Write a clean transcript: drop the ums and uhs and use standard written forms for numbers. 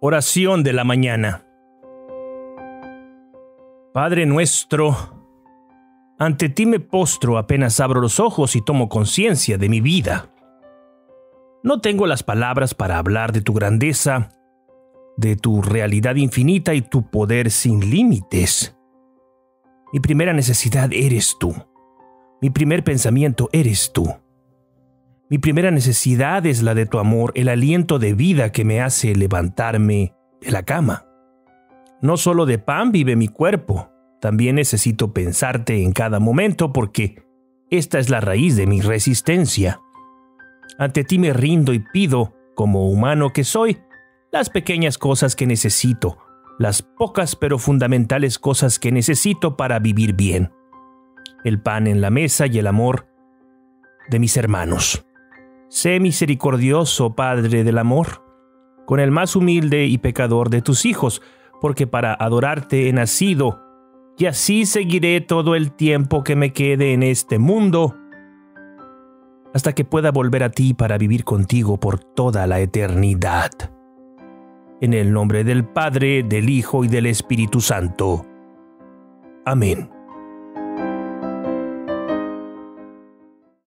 Oración de la mañana. Padre nuestro, ante ti me postro apenas abro los ojos y tomo conciencia de mi vida. No tengo las palabras para hablar de tu grandeza, de tu realidad infinita y tu poder sin límites. Mi primera necesidad eres tú. Mi primer pensamiento eres tú. Mi primera necesidad es la de tu amor, el aliento de vida que me hace levantarme de la cama. No solo de pan vive mi cuerpo, también necesito pensarte en cada momento porque esta es la raíz de mi resistencia. Ante ti me rindo y pido, como humano que soy, las pequeñas cosas que necesito, las pocas pero fundamentales cosas que necesito para vivir bien. El pan en la mesa y el amor de mis hermanos. Sé misericordioso, Padre del amor, con el más humilde y pecador de tus hijos, porque para adorarte he nacido, y así seguiré todo el tiempo que me quede en este mundo, hasta que pueda volver a ti para vivir contigo por toda la eternidad. En el nombre del Padre, del Hijo y del Espíritu Santo. Amén.